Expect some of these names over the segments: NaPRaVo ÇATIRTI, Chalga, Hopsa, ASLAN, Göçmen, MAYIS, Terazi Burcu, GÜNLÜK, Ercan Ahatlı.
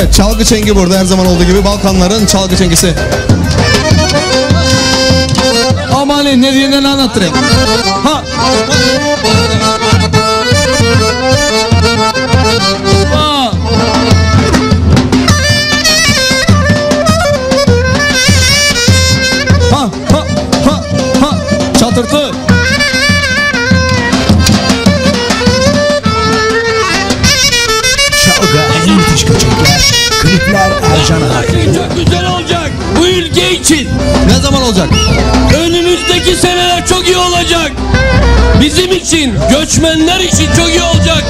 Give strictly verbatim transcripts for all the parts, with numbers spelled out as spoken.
Evet, çalgı çengi burada her zaman olduğu gibi Balkanların çalgı çengisi. Aman ne diyenden anlatırım. Ha. Ha. Ha ha ha ha çatırtı. Klipler Ercan Ahatlı. Çok güzel olacak bu ülke için. Ne zaman olacak? Önümüzdeki seneler çok iyi olacak. Bizim için, göçmenler için çok iyi olacak.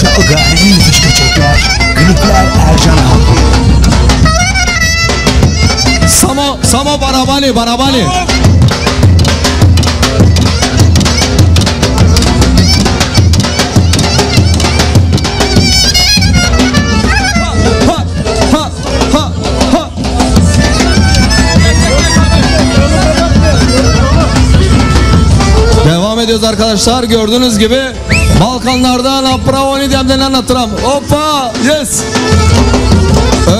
Chalga en dışkı çeker. Klipler Ercan Ahatlı. Samo, samo barabani, barabani. Ediyoruz arkadaşlar, gördüğünüz gibi Balkanlardan Apravoni demden anlatıram. Hoppa, yes.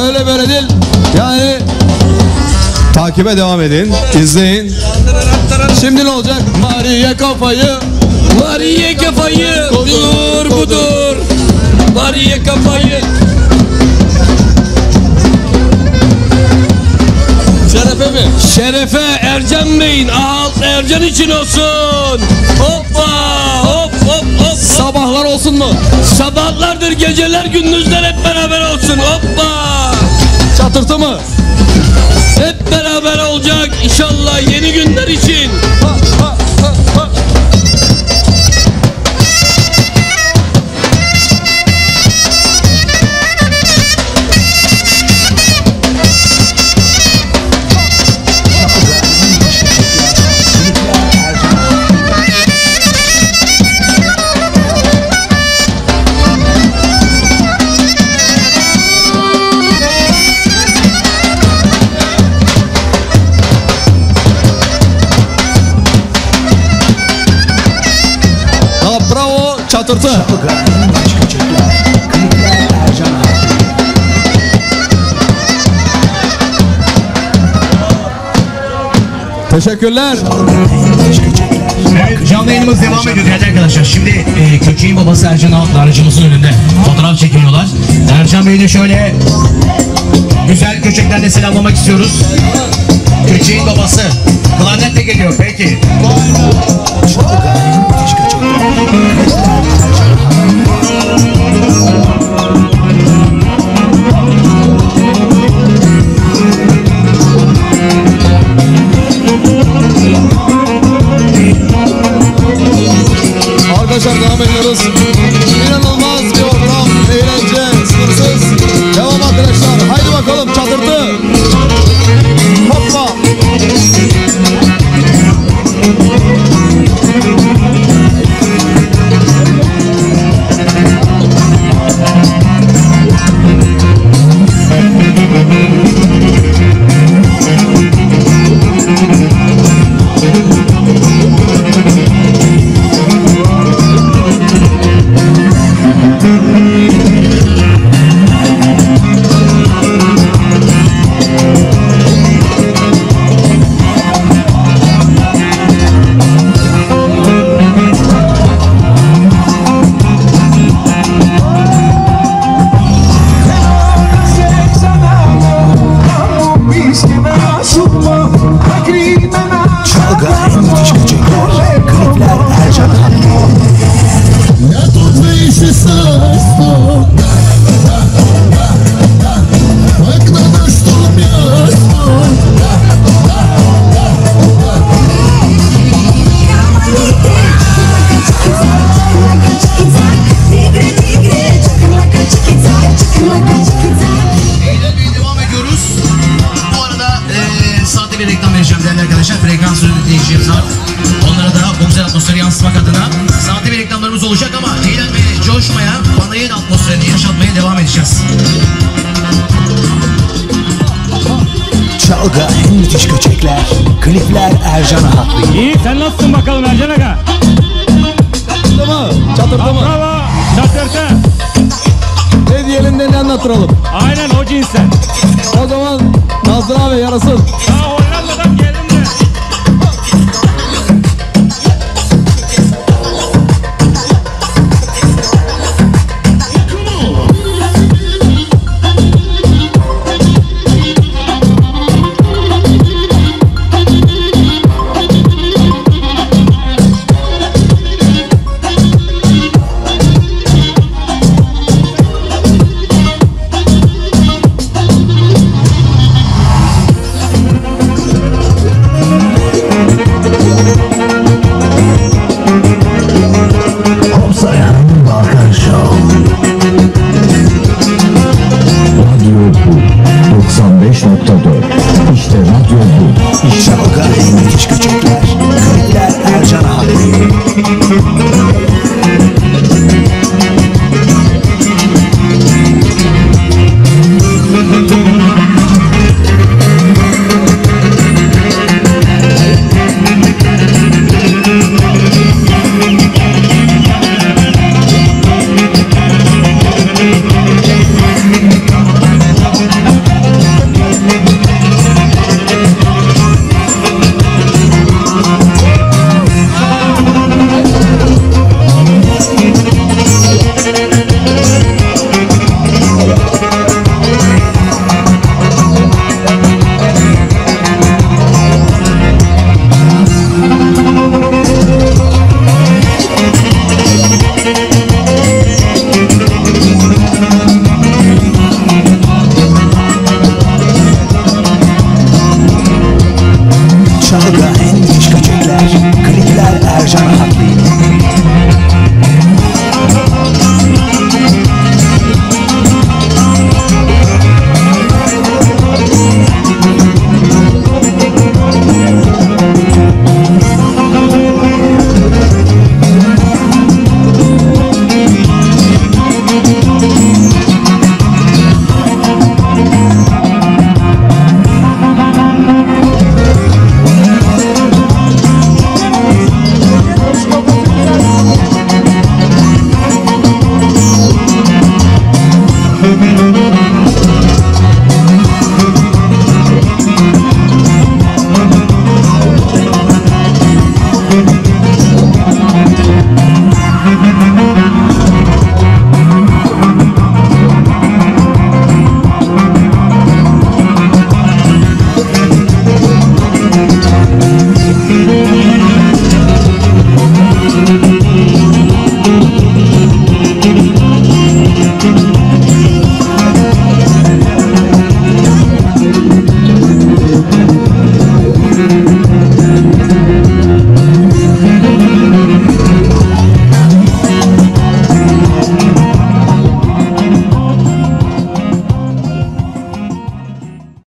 Öyle böyle değil. Yani takibe devam edin, izleyin. Şimdi ne olacak? Mariye kafayı, Mariye kafayı, dur budur. Mariye kafayı. Şerefe mi? Şerefe Ercan Bey'in, Ahatlı Ercan için olsun. Hoppa hop hop hop. Sabahlar olsun mu? Sabahlardır, geceler, gündüzler hep beraber olsun. Hoppa. Çatırtı mı? Hep beraber olacak inşallah yeni günler için. Ha, ha, ha, ha. Çatırtı. Teşekkürler. Evet, canlı yayınımız devam ediyor. Evet arkadaşlar, şimdi e, Kökçe'nin babası Ercan Ahatlı aracımızın önünde fotoğraf çekiliyorlar. Ercan Bey'i de şöyle güzel köçeklerle selamlamak istiyoruz. Kökçe'nin babası klarnetle geliyor. Peki. Arkadaşlar devam ediyoruz. İnanılmaz bir ortam, eğlence, sınırsız. Devam arkadaşlar. Haydi bakalım çatırtı. Hoppa. Chalga, en müthiş göçekler, klipler Ercan Ahatlı. İyi, sen nasılsın bakalım Ercan Aga? Çatırdı mı? Çatırdı mı? Bravo, çatırdı. Ne diyelim de ne anlatıralım? Aynen o cinsen. O zaman Nazlı abi yarasın. Daha Hollanda'dan geldim de. İşte radyo bu. Chalga, en müthiş göçekler, klipler Ercan Ahatlı. Chalga, en müthiş göçekler, klipler Ercan Ahatlı.